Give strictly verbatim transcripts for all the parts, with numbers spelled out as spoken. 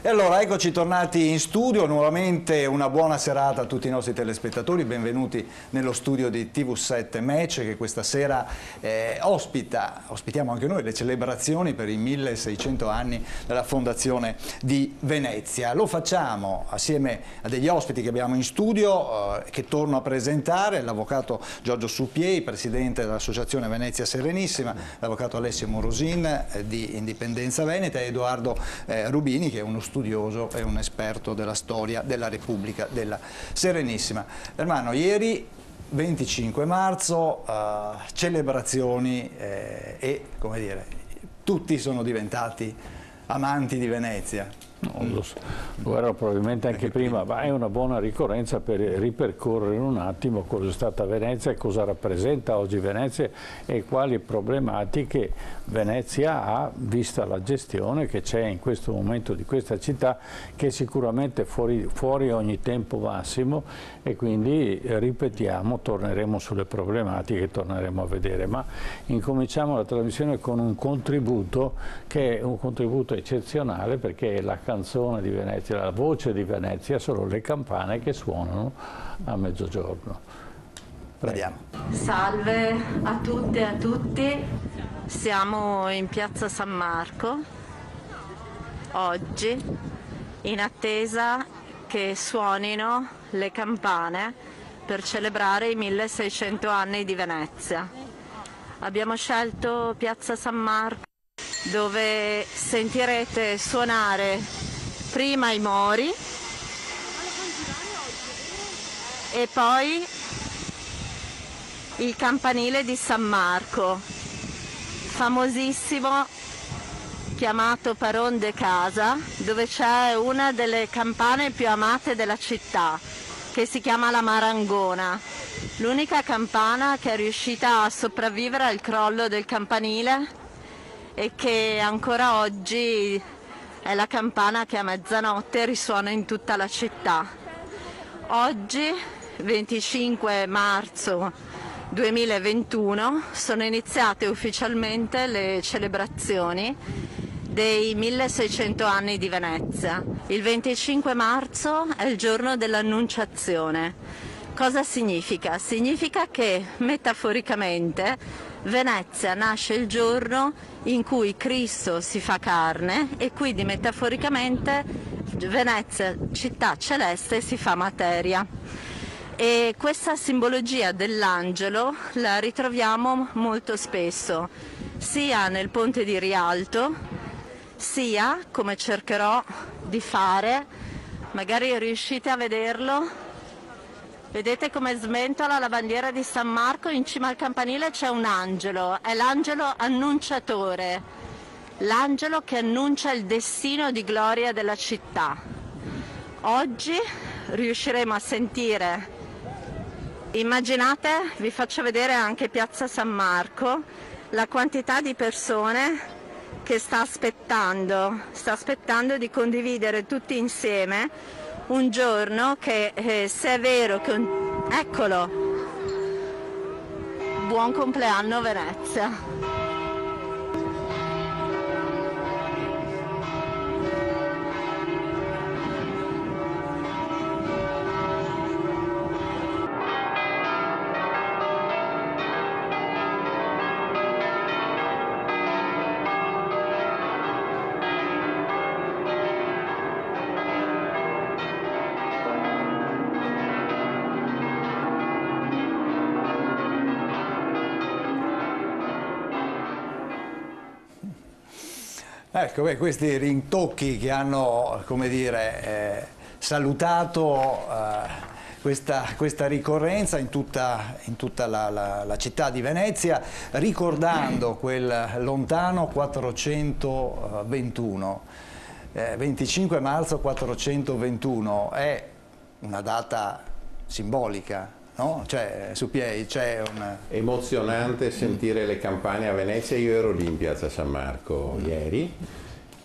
E allora eccoci tornati in studio, nuovamente una buona serata a tutti i nostri telespettatori, benvenuti nello studio di T V sette Match che questa sera eh, ospita, ospitiamo anche noi le celebrazioni per i milleseicento anni della fondazione di Venezia. Lo facciamo assieme a degli ospiti che abbiamo in studio eh, che torno a presentare, l'avvocato Giorgio Suppiej, presidente dell'associazione Venezia Serenissima, l'avvocato Alessio Morosin eh, di Indipendenza Veneta e Edoardo eh, Rubini che è uno studioso e un esperto della storia della Repubblica della Serenissima. Ermanno, ieri venticinque marzo, eh, celebrazioni eh, e, come dire, tutti sono diventati amanti di Venezia. Non lo so, lo era probabilmente anche prima, ma è una buona ricorrenza per ripercorrere un attimo cosa è stata Venezia e cosa rappresenta oggi Venezia e quali problematiche Venezia ha, vista la gestione che c'è in questo momento di questa città, che è sicuramente fuori, fuori ogni tempo massimo, e quindi ripetiamo, torneremo sulle problematiche, torneremo a vedere, ma incominciamo la trasmissione con un contributo che è un contributo eccezionale, perché la canzone di Venezia, la voce di Venezia sono le campane che suonano a mezzogiorno. Vediamo. Salve a tutte e a tutti, siamo in Piazza San Marco oggi in attesa che suonino le campane per celebrare i milleseicento anni di Venezia. Abbiamo scelto Piazza San Marco dove sentirete suonare prima i mori e poi il campanile di San Marco, famosissimo, chiamato Paron de Casa, dove c'è una delle campane più amate della città, che si chiama la Marangona, l'unica campana che è riuscita a sopravvivere al crollo del campanile e che ancora oggi è la campana che a mezzanotte risuona in tutta la città. Oggi, venticinque marzo duemilaventuno, sono iniziate ufficialmente le celebrazioni dei milleseicento anni di Venezia. Il venticinque marzo è il giorno dell'Annunciazione. Cosa significa? Significa che, metaforicamente, Venezia nasce il giorno in cui Cristo si fa carne e quindi metaforicamente Venezia, città celeste, si fa materia. E questa simbologia dell'angelo la ritroviamo molto spesso, sia nel Ponte di Rialto, sia, come cercherò di fare, magari riuscite a vederlo. Vedete come sventola la bandiera di San Marco, in cima al campanile c'è un angelo, è l'angelo annunciatore, l'angelo che annuncia il destino di gloria della città. Oggi riusciremo a sentire, immaginate, vi faccio vedere anche Piazza San Marco, la quantità di persone che sta aspettando, sta aspettando di condividere tutti insieme un giorno che, eh, se è vero che un... eccolo, buon compleanno Venezia. Ecco, beh, questi rintocchi che hanno, come dire, eh, salutato eh, questa, questa ricorrenza in tutta, in tutta la, la, la città di Venezia, ricordando quel lontano quattrocentoventuno. Eh, venticinque marzo quattrocentoventuno è una data simbolica. No? Cioè, Suppiej, c'è un... Emozionante sentire le campane a Venezia, io ero lì in Piazza San Marco ieri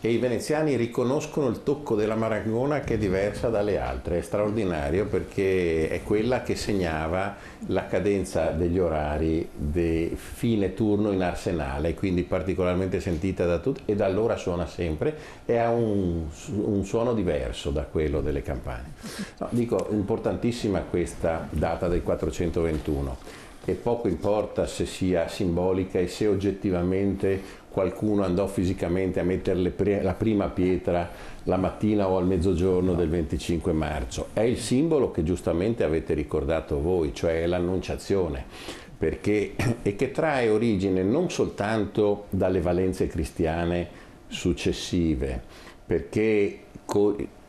e i veneziani riconoscono il tocco della Marangona che è diversa dalle altre, è straordinario perché è quella che segnava la cadenza degli orari di fine turno in arsenale, quindi particolarmente sentita da tutti, e da allora suona sempre e ha un, un suono diverso da quello delle campane. No, dico, importantissima questa data del quattrocentoventuno e poco importa se sia simbolica e se oggettivamente qualcuno andò fisicamente a mettere la prima pietra la mattina o al mezzogiorno del venticinque marzo. È il simbolo che giustamente avete ricordato voi, cioè l'Annunciazione, perché, e che trae origine non soltanto dalle valenze cristiane successive, perché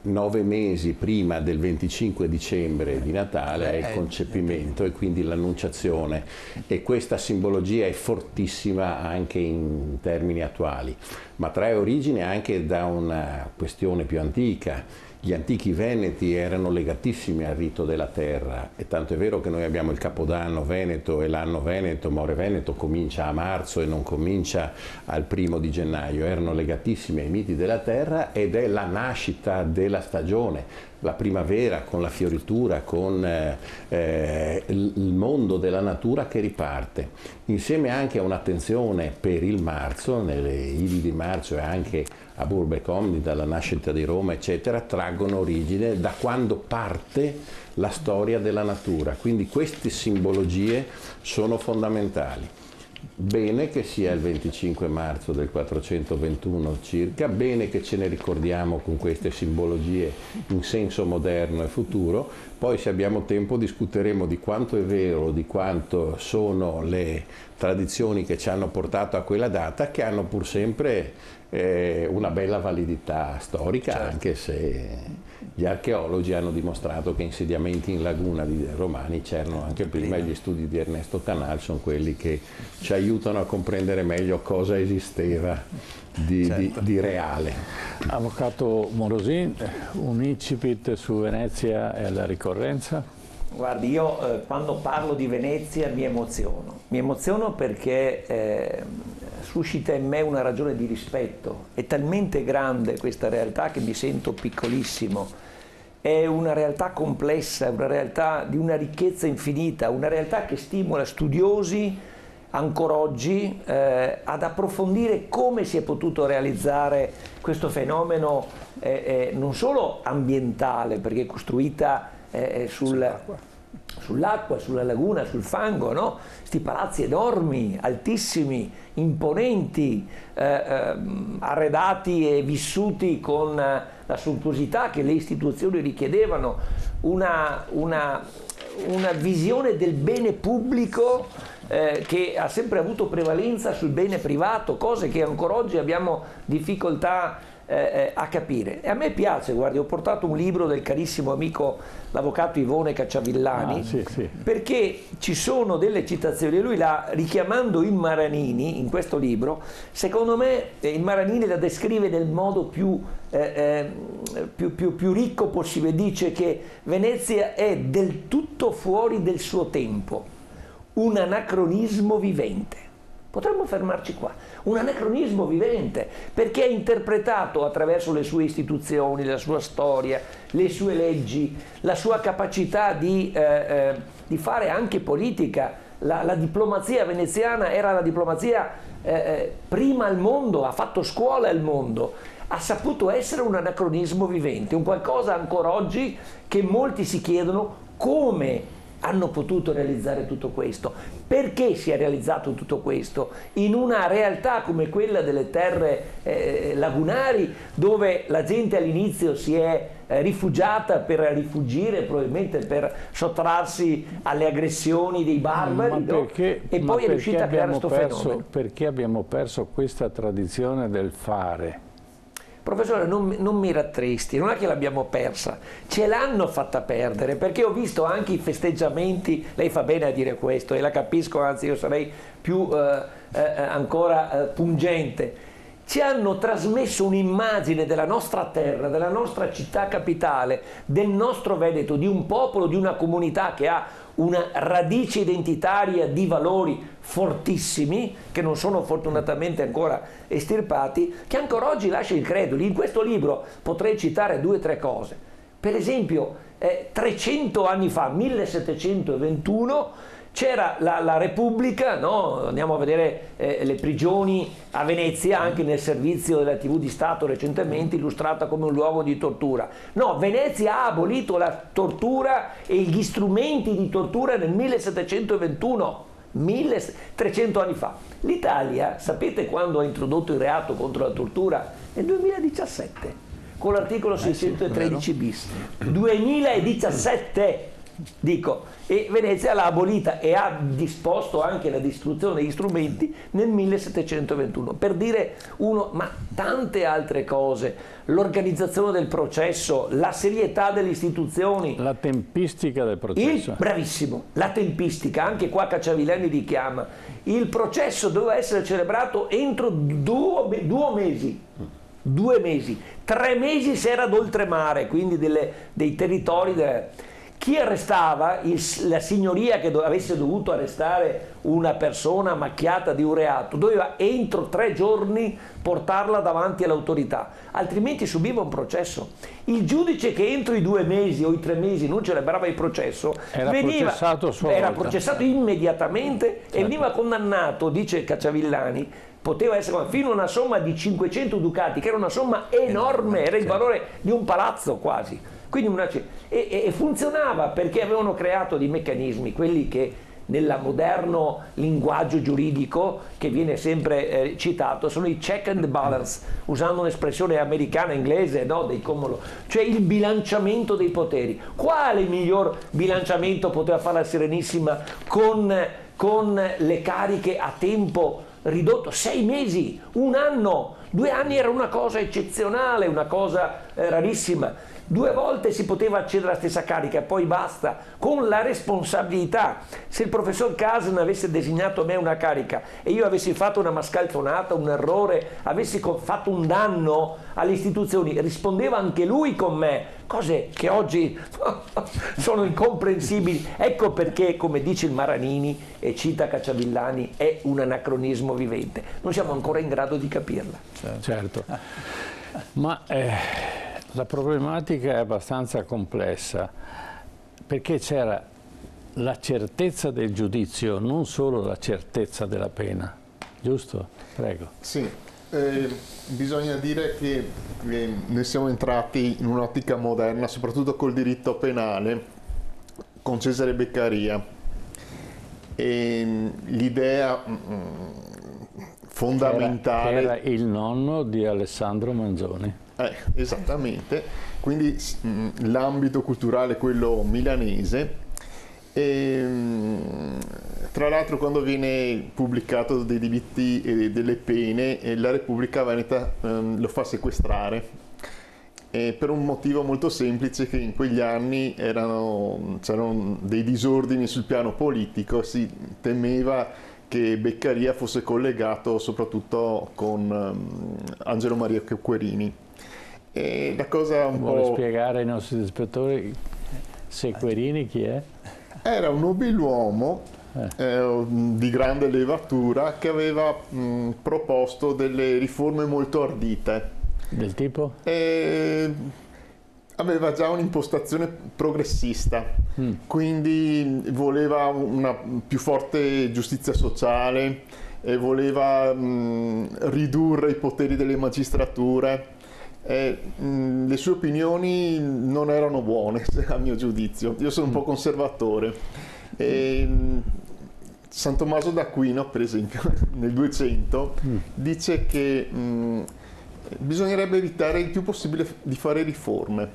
nove mesi prima del venticinque dicembre di Natale è il concepimento e quindi l'Annunciazione, e questa simbologia è fortissima anche in termini attuali, ma trae origine anche da una questione più antica. Gli antichi veneti erano legatissimi al rito della terra, e tanto è vero che noi abbiamo il Capodanno veneto e l'anno veneto, More Veneto comincia a marzo e non comincia al primo di gennaio, erano legatissimi ai miti della terra ed è la nascita della stagione, la primavera con la fioritura, con eh, il mondo della natura che riparte, insieme anche a un'attenzione per il marzo, nelle Idi di marzo e anche a Burbe Comni, dalla nascita di Roma eccetera, traggono origine da quando parte la storia della natura, quindi queste simbologie sono fondamentali. Bene che sia il venticinque marzo del quattrocentoventuno circa, bene che ce ne ricordiamo con queste simbologie in senso moderno e futuro, poi se abbiamo tempo discuteremo di quanto è vero, di quanto sono le tradizioni che ci hanno portato a quella data, che hanno pur sempre eh, una bella validità storica, certo. Anche se gli archeologi hanno dimostrato che insediamenti in laguna di romani c'erano anche prima, e gli studi di Ernesto Canal sono quelli che ci aiutano a comprendere meglio cosa esisteva di, certo. di, di reale. Avvocato Morosin, un incipit su Venezia e la ricorrenza? Guardi, io eh, quando parlo di Venezia mi emoziono, mi emoziono perché eh, suscita in me una ragione di rispetto, è talmente grande questa realtà che mi sento piccolissimo. È una realtà complessa, una realtà di una ricchezza infinita, una realtà che stimola studiosi ancora oggi eh, ad approfondire come si è potuto realizzare questo fenomeno eh, eh, non solo ambientale, perché è costruita eh, sul, sull'acqua, sulla laguna, sul fango, no? Sti palazzi enormi, altissimi, imponenti, eh, eh, arredati e vissuti con la sontuosità che le istituzioni richiedevano, una, una, una visione del bene pubblico eh, che ha sempre avuto prevalenza sul bene privato, cose che ancora oggi abbiamo difficoltà eh, a capire. E a me piace, guardi, ho portato un libro del carissimo amico l'avvocato Ivone Cacciavillani, ah, sì, sì. perché ci sono delle citazioni, lui l'ha richiamando il Maranini in questo libro, secondo me eh, il Maranini la descrive nel modo più Eh, eh, più, più, più ricco possibile, dice che Venezia è del tutto fuori del suo tempo, un anacronismo vivente. Potremmo fermarci qua, un anacronismo vivente, perché è interpretato attraverso le sue istituzioni, la sua storia, le sue leggi, la sua capacità di, eh, eh, di fare anche politica. La, la diplomazia veneziana era la diplomazia eh, prima al mondo, ha fatto scuola al mondo, ha saputo essere un anacronismo vivente, un qualcosa ancora oggi che molti si chiedono come hanno potuto realizzare tutto questo, perché si è realizzato tutto questo in una realtà come quella delle terre eh, lagunari, dove la gente all'inizio si è eh, rifugiata per rifugire, probabilmente per sottrarsi alle aggressioni dei barbari, perché, no? e poi è riuscita a creare questo fenomeno. Perché abbiamo perso questa tradizione del fare? Professore, non, non mi rattristi, non è che l'abbiamo persa, ce l'hanno fatta perdere, perché ho visto anche i festeggiamenti, lei fa bene a dire questo e la capisco, anzi io sarei più eh, eh, ancora eh, pungente, ci hanno trasmesso un'immagine della nostra terra, della nostra città capitale, del nostro Veneto, di un popolo, di una comunità che ha una radice identitaria di valori fortissimi, che non sono fortunatamente ancora estirpati, che ancora oggi lascia increduli. In questo libro potrei citare due o tre cose. Per esempio, eh, trecento anni fa, millesettecentoventuno, c'era la, la Repubblica, no? Andiamo a vedere eh, le prigioni a Venezia, anche nel servizio della tivù di Stato recentemente illustrata come un luogo di tortura. No, Venezia ha abolito la tortura e gli strumenti di tortura nel millesettecentoventuno, trecento anni fa. L'Italia, sapete quando ha introdotto il reato contro la tortura? Nel duemiladiciassette, con l'articolo seicentotredici bis. duemiladiciassette! Dico, e Venezia l'ha abolita e ha disposto anche la distruzione degli strumenti nel millesettecentoventuno, per dire uno, ma tante altre cose, l'organizzazione del processo, la serietà delle istituzioni, la tempistica del processo. Il, bravissimo, la tempistica, anche qua Cacciavillani richiama, il processo doveva essere celebrato entro due, due mesi. Due mesi, tre mesi se era d'oltremare, quindi delle, dei territori delle, chi arrestava, il, la signoria che do, avesse dovuto arrestare una persona macchiata di un reato, doveva entro tre giorni portarla davanti all'autorità, altrimenti subiva un processo. Il giudice che entro i due mesi o i tre mesi non celebrava il processo era, veniva, processato, a sua era volta. processato immediatamente, certo. E veniva condannato, dice Cacciavillani, poteva essere fino a una somma di cinquecento ducati, che era una somma enorme, era il valore di un palazzo quasi. Quindi una, e, e funzionava perché avevano creato dei meccanismi, quelli che nel moderno linguaggio giuridico che viene sempre eh, citato sono i check and balance, usando un'espressione americana inglese, no, dei commolo, cioè il bilanciamento dei poteri. Quale miglior bilanciamento poteva fare la Serenissima con, con le cariche a tempo ridotto, sei mesi, un anno, due anni era una cosa eccezionale, una cosa eh, rarissima. Due volte si poteva accedere alla stessa carica, poi basta, con la responsabilità. Se il professor Chasen avesse designato a me una carica e io avessi fatto una mascalzonata, un errore, avessi fatto un danno alle istituzioni, rispondeva anche lui con me, cose che oggi sono incomprensibili. Ecco perché, come dice il Maranini e cita Cacciavillani, è un anacronismo vivente. Non siamo ancora in grado di capirla. Certo, ma... Eh... la problematica è abbastanza complessa, perché c'era la certezza del giudizio, non solo la certezza della pena, giusto? Prego. Sì, eh, bisogna dire che eh, noi siamo entrati in un'ottica moderna, soprattutto col diritto penale, con Cesare Beccaria, e l'idea fondamentale... Era, era il nonno di Alessandro Manzoni. Eh, esattamente, quindi l'ambito culturale è quello milanese e, tra l'altro, quando viene pubblicato dei diritti e delle pene, la Repubblica Veneta ehm, lo fa sequestrare eh, per un motivo molto semplice, che in quegli anni c'erano dei disordini sul piano politico, si temeva che Beccaria fosse collegato soprattutto con ehm, Angelo Maria Querini. E la cosa un Vuole po'... spiegare ai nostri spettatori se Querini chi è? Era un obiluomo eh. eh, di grande levatura che aveva mh, proposto delle riforme molto ardite. Del tipo? E aveva già un'impostazione progressista, mm. quindi voleva una più forte giustizia sociale, e voleva mh, ridurre i poteri delle magistrature. Eh, mh, le sue opinioni non erano buone, a mio giudizio. Io sono un po' conservatore. E, mh, San Tommaso d'Aquino, per esempio, nel duecento, mm. dice che mh, bisognerebbe evitare il più possibile di fare riforme,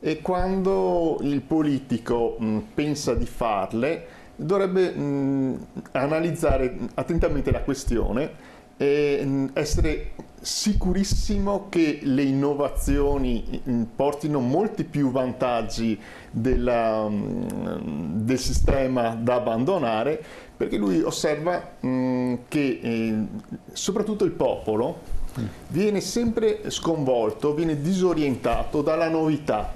e quando il politico mh, pensa di farle, dovrebbe mh, analizzare attentamente la questione e mh, essere sicurissimo che le innovazioni portino molti più vantaggi della, del sistema da abbandonare, perché lui osserva mh, che eh, soprattutto il popolo viene sempre sconvolto, viene disorientato dalla novità.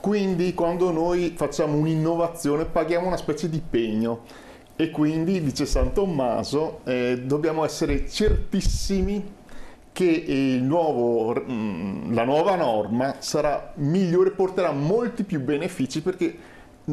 Quindi quando noi facciamo un'innovazione paghiamo una specie di pegno e quindi, dice San Tommaso, eh, dobbiamo essere certissimi che il nuovo, la nuova norma sarà migliore, porterà molti più benefici perché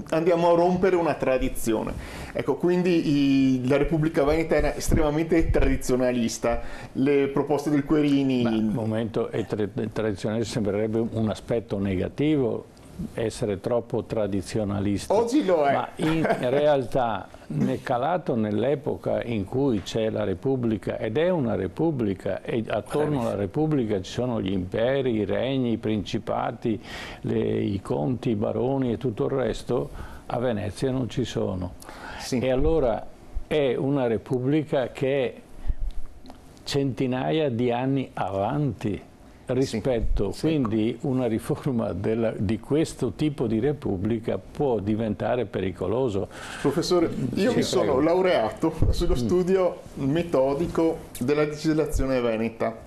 andiamo a rompere una tradizione. Ecco, quindi i, la Repubblica Veneta era estremamente tradizionalista. Le proposte del Querini... Ma, un momento, è tra, tradizionalista sembrerebbe un aspetto negativo, essere troppo tradizionalisti. Oggi lo è. Ma in realtà nel calato nell'epoca in cui c'è la Repubblica, ed è una Repubblica, e attorno alla Repubblica ci sono gli imperi, i regni, i principati, le, i conti, i baroni e tutto il resto, a Venezia non ci sono. Sì. E allora è una Repubblica che è centinaia di anni avanti rispetto, sì, quindi una riforma della, di questo tipo di repubblica può diventare pericoloso. Professore, io mi sono laureato sullo studio metodico della legislazione veneta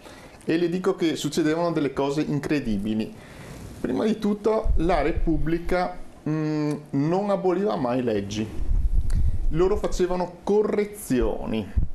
e le dico che succedevano delle cose incredibili. Prima di tutto la repubblica mh, non aboliva mai leggi, loro facevano correzioni.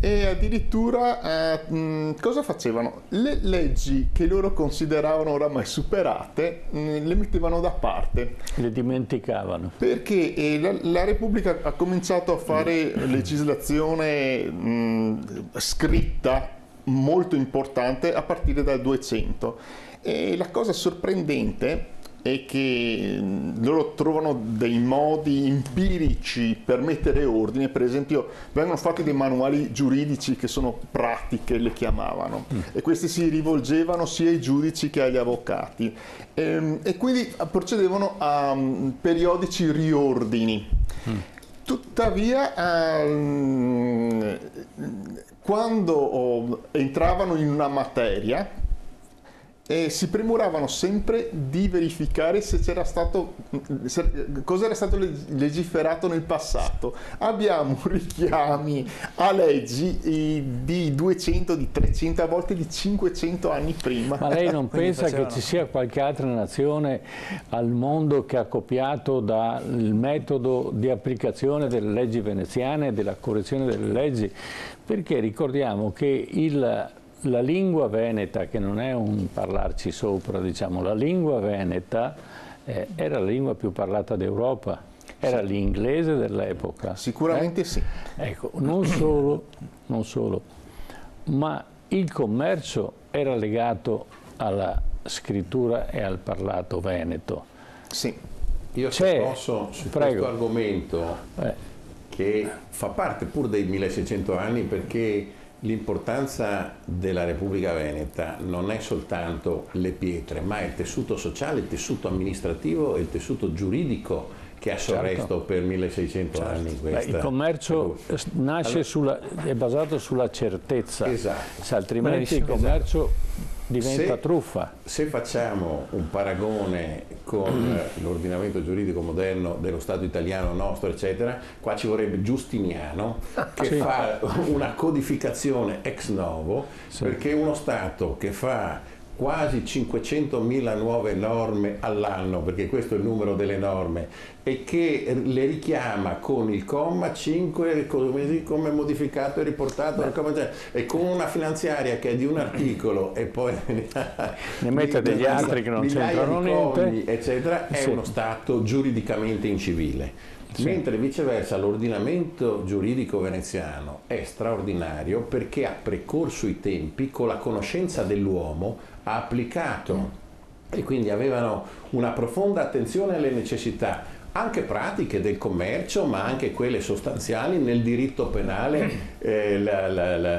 E addirittura eh, mh, cosa facevano? Le leggi che loro consideravano oramai superate mh, le mettevano da parte. Le dimenticavano. Perché eh, la, la Repubblica ha cominciato a fare legislazione mh, scritta molto importante a partire dal duecento. E la cosa sorprendente è che loro trovano dei modi empirici per mettere ordine. Per esempio vengono fatti dei manuali giuridici che sono pratiche, le chiamavano, mm. e questi si rivolgevano sia ai giudici che agli avvocati e, e quindi procedevano a um, periodici riordini. Mm. Tuttavia um, quando oh, entravano in una materia e si premuravano sempre di verificare se c'era stato, se, cosa era stato legiferato nel passato. Abbiamo richiami a leggi di duecento, di trecento, a volte di cinquecento anni prima. Ma lei non pensa facevano... che ci sia qualche altra nazione al mondo che ha copiato dal metodo di applicazione delle leggi veneziane e della correzione delle leggi? Perché ricordiamo che il La lingua veneta, che non è un parlarci sopra, diciamo, la lingua veneta eh, era la lingua più parlata d'Europa, era sì. l'inglese dell'epoca. Sicuramente eh? sì. Ecco, non solo, non solo, ma il commercio era legato alla scrittura e al parlato veneto. Sì. Io se posso, su prego. questo argomento, eh. che fa parte pur dei milleseicento anni, perché l'importanza della Repubblica Veneta non è soltanto le pietre, ma è il tessuto sociale, il tessuto amministrativo e il tessuto giuridico che ha sorretto certo. per milleseicento certo. anni. Beh, il commercio nasce allora, sulla, è basato sulla certezza, esatto. se altrimenti Benissimo. il commercio esatto. diventa se, truffa. Se facciamo un paragone con l'ordinamento giuridico moderno dello Stato italiano nostro, eccetera, qua ci vorrebbe Giustiniano che sì. fa una codificazione ex novo, sì. perché uno Stato che fa quasi cinquecentomila nuove norme all'anno, perché questo è il numero delle norme, e che le richiama con il comma cinque come modificato e riportato al comma cinque, e con una finanziaria che è di un articolo e poi ne mette degli di, altri che non c'entrano niente, eccetera, è sì. uno Stato giuridicamente incivile. Sì. Mentre viceversa l'ordinamento giuridico veneziano è straordinario perché ha precorso i tempi con la conoscenza dell'uomo, ha applicato mm. e quindi avevano una profonda attenzione alle necessità anche pratiche del commercio, ma anche quelle sostanziali nel diritto penale, eh, la, la, la,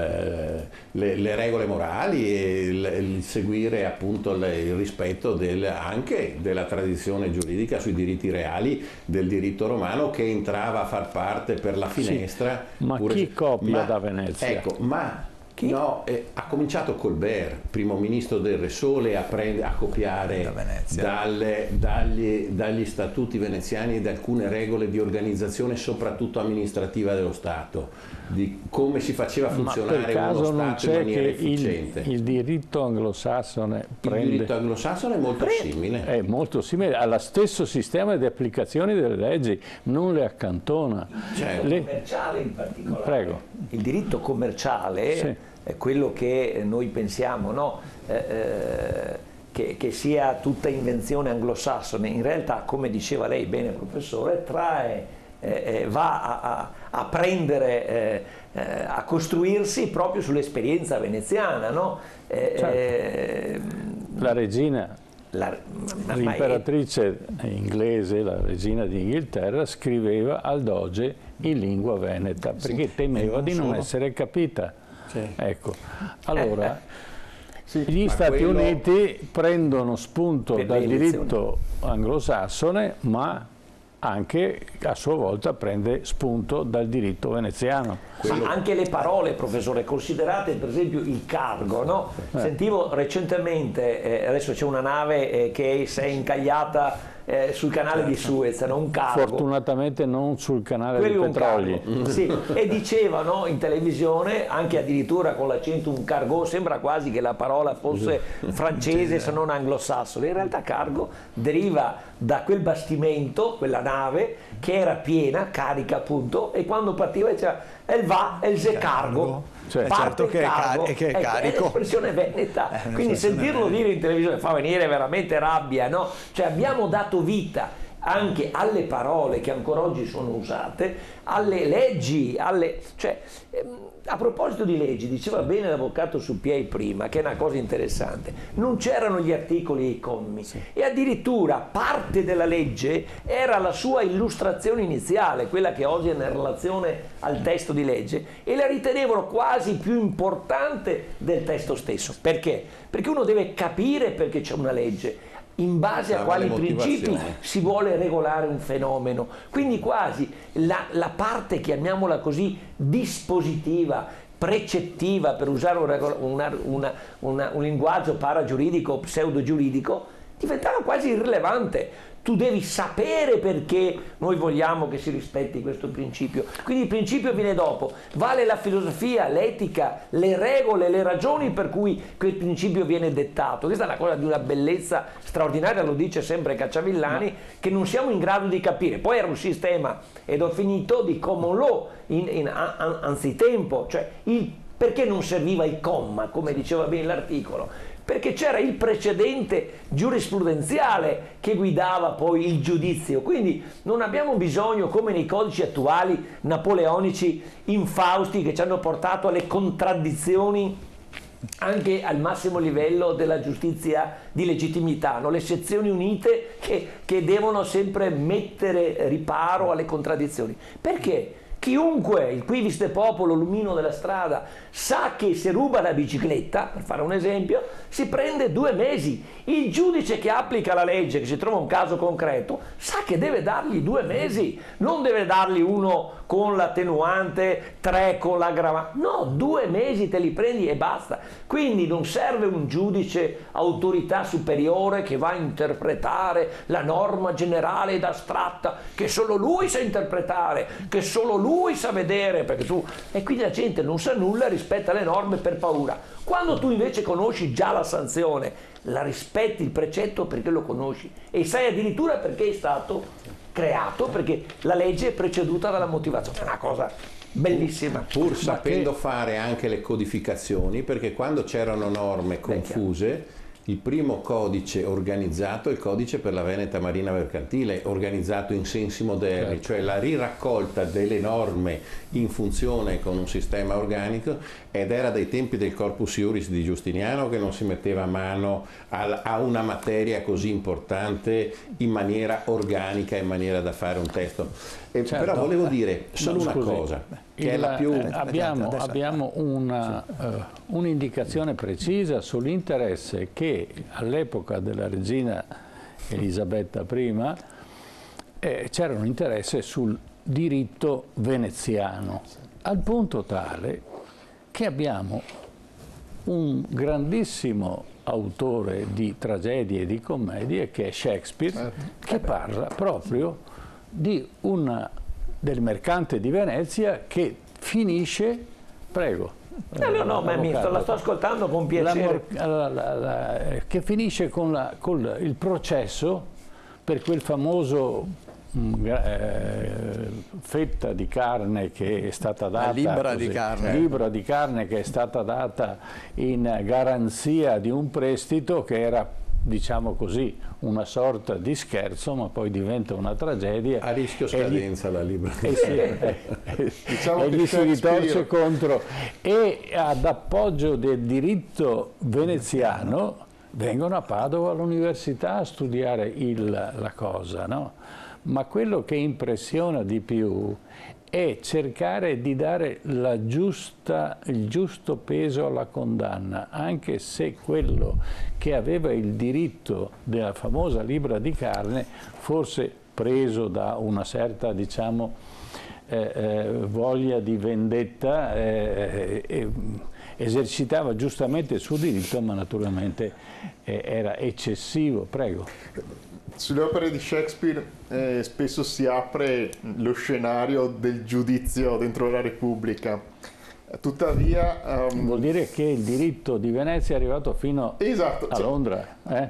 le, le regole morali e il, il seguire appunto le, il rispetto del, anche della tradizione giuridica sui diritti reali del diritto romano, che entrava a far parte per la finestra. Sì, ma pure, chi copia ma, da Venezia? Ecco, ma chi Sì. No, eh, ha cominciato Colbert, primo ministro del Re Sole, a, prende, a copiare da dalle, dagli, dagli statuti veneziani e da alcune regole di organizzazione, soprattutto amministrativa dello Stato, di come si faceva funzionare uno Stato in maniera efficiente. Ma per caso non c'è che efficiente. il, il diritto anglosassone prende... Il diritto anglosassone è molto prende, simile. È molto simile, ha lo stesso sistema di applicazione delle leggi, non le accantona. Cioè, le... commerciale in particolare. Prego. Il diritto commerciale... Sì. È quello che noi pensiamo, no? eh, eh, che, che sia tutta invenzione anglosassone, in realtà, come diceva lei bene professore, trae, eh, eh, va a, a, a prendere, eh, eh, a costruirsi proprio sull'esperienza veneziana. No? Eh, certo. eh, la regina, l'imperatrice inglese, la regina d'Inghilterra, scriveva al doge in lingua veneta, perché temeva di non essere capita. Sì. Ecco, allora sì, gli Stati quello... Uniti prendono spunto dal diritto anglosassone, ma anche a sua volta prende spunto dal diritto veneziano. Quello... Ma anche le parole, professore, considerate per esempio il cargo, no? eh. Sentivo recentemente, eh, adesso c'è una nave eh, che si è incagliata Eh, sul canale certo. di Suez, no? Un cargo. Fortunatamente non sul canale Quello di petrolio. Sì. E dicevano in televisione, anche addirittura con l'accento, un cargo, sembra quasi che la parola fosse francese se non anglosassone. In realtà cargo deriva da quel bastimento, quella nave, che era piena, carica appunto, e quando partiva diceva el va, el se cargo. Cioè, certo che è, car che è carico, è un'espressione veneta, è quindi sentirlo veneta. dire in televisione fa venire veramente rabbia, no? Cioè abbiamo dato vita anche alle parole che ancora oggi sono usate, alle leggi, alle... Cioè, a proposito di leggi, diceva sì. bene l'avvocato Suppiej prima, che è una cosa interessante, non c'erano gli articoli e i commi, sì. e addirittura parte della legge era la sua illustrazione iniziale, quella che oggi è in relazione al testo di legge, e la ritenevano quasi più importante del testo stesso. Perché? Perché uno deve capire perché c'è una legge, in base a quali principi si vuole regolare un fenomeno, quindi quasi la, la parte, chiamiamola così, dispositiva, precettiva, per usare un, una, una, una, un linguaggio paragiuridico o pseudogiuridico, diventava quasi irrilevante. Tu devi sapere perché noi vogliamo che si rispetti questo principio, quindi il principio viene dopo, vale la filosofia, l'etica, le regole, le ragioni per cui quel principio viene dettato. Questa è una cosa di una bellezza straordinaria, lo dice sempre Cacciavillani, no. che non siamo in grado di capire. Poi era un sistema, ed ho finito, di common law in, in an, anzitempo, cioè il, perché non serviva il comma, come diceva bene l'articolo, perché c'era il precedente giurisprudenziale che guidava poi il giudizio. Quindi non abbiamo bisogno, come nei codici attuali napoleonici infausti, che ci hanno portato alle contraddizioni anche al massimo livello della giustizia di legittimità, no? Le sezioni unite che, che devono sempre mettere riparo alle contraddizioni. Perché? Chiunque, il qui viste popolo, l'omino della strada, sa che se ruba la bicicletta, per fare un esempio, si prende due mesi. Il giudice che applica la legge, che si trova un caso concreto, sa che deve dargli due mesi, non deve dargli uno con l'attenuante, tre con l'aggravante. No, due mesi te li prendi e basta. Quindi non serve un giudice, autorità superiore, che va a interpretare la norma generale ed astratta, che solo lui sa interpretare, che solo lui lui sa vedere, perché tu... E quindi la gente non sa nulla, rispetta le norme per paura. Quando tu invece conosci già la sanzione, la rispetti il precetto perché lo conosci e sai addirittura perché è stato creato, perché la legge è preceduta dalla motivazione. È una cosa bellissima. Pur sapendo che... fare anche le codificazioni, perché quando c'erano norme confuse... Il primo codice organizzato è il codice per la Veneta Marina Mercantile, organizzato in sensi moderni, certo. cioè la riraccolta delle norme in funzione con un sistema organico, ed era dai tempi del Corpus Iuris di Giustiniano che non si metteva a mano al, a una materia così importante in maniera organica, in maniera da fare un testo. E, certo. Però volevo dire solo no, una cosa. Che il, è la più... eh, abbiamo abbiamo un'indicazione sì. uh, un precisa sull'interesse che all'epoca della regina Elisabetta prima eh, c'era un interesse sul diritto veneziano, al punto tale che abbiamo un grandissimo autore di tragedie e di commedie che è Shakespeare, certo, che parla proprio di una, del mercante di Venezia che finisce, prego. No, no, no, ma mi sto, la sto ascoltando con piacere. La, la, la, la, che finisce con, la, con il processo per quel famoso mh, eh, fetta di carne che è stata data, la libra, così, di carne. libra di carne che è stata data in garanzia di un prestito che era, diciamo così, una sorta di scherzo, ma poi diventa una tragedia. A rischio scadenza gli, la libra. Eh sì, eh, eh, diciamo e gli si ritorce contro. E ad appoggio del diritto veneziano vengono a Padova all'università a studiare il, la cosa, no? Ma quello che impressiona di più è cercare di dare la giusta, il giusto peso alla condanna, anche se quello che aveva il diritto della famosa libra di carne, forse preso da una certa, diciamo, eh, eh, voglia di vendetta, eh, eh, esercitava giustamente il suo diritto, ma naturalmente eh, era eccessivo. Prego. Sulle opere di Shakespeare eh, spesso si apre lo scenario del giudizio dentro la Repubblica, tuttavia... Um... Vuol dire che il diritto di Venezia è arrivato fino, esatto, a Londra. Cioè,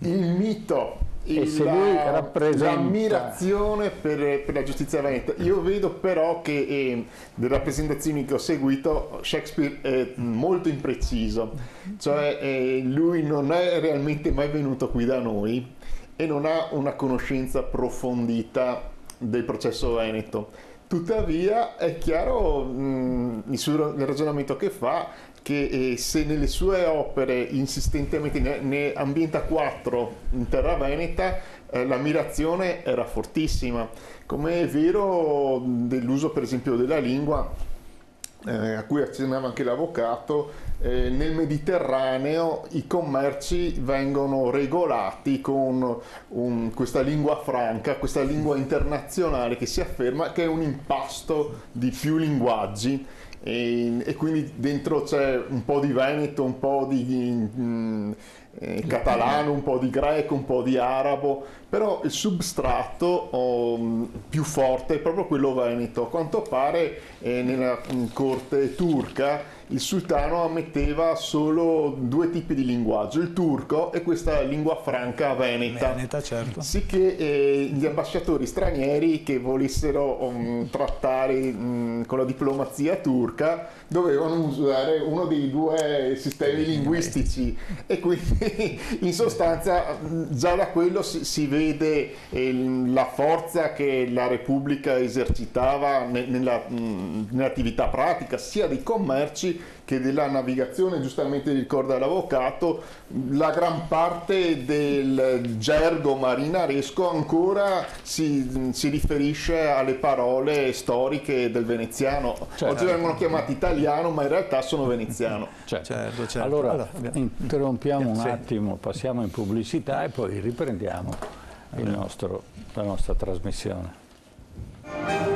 eh? Il mito, e il, lui la, rappresenta... l'ammirazione per, per la giustizia veneta. Io vedo però che eh, delle rappresentazioni che ho seguito Shakespeare è molto impreciso, cioè eh, lui non è realmente mai venuto qui da noi e non ha una conoscenza approfondita del processo veneto. Tuttavia è chiaro mh, il, suo, il ragionamento che fa, che eh, se nelle sue opere insistentemente ne, ne ambienta quattro in terra veneta, eh, l'ammirazione era fortissima, come è vero dell'uso per esempio della lingua, Eh, a cui accennava anche l'avvocato. Eh, nel Mediterraneo i commerci vengono regolati con un, questa lingua franca, questa lingua internazionale che si afferma che è un impasto di più linguaggi, e, e quindi dentro c'è un po' di veneto, un po' di mh, eh, catalano, un po' di greco, un po' di arabo, però il substrato oh, più forte è proprio quello veneto. A quanto pare eh, nella corte turca il sultano ammetteva solo due tipi di linguaggio, il turco e questa lingua franca veneta, veneta certo. Sì, che eh, gli ambasciatori stranieri che volessero um, trattare um, con la diplomazia turca dovevano usare uno dei due sistemi linguistici, e quindi in sostanza già da quello si, si vede eh, la forza che la Repubblica esercitava ne, nella, mh, nell'attività pratica sia dei commerci che della navigazione. Giustamente ricorda l'avvocato, la gran parte del gergo marinaresco ancora si, si riferisce alle parole storiche del veneziano, certo. Oggi vengono chiamati italiano, ma in realtà sono veneziano, certo. Certo, certo. Allora, allora interrompiamo un attimo, passiamo in pubblicità e poi riprendiamo il nostro, la nostra trasmissione.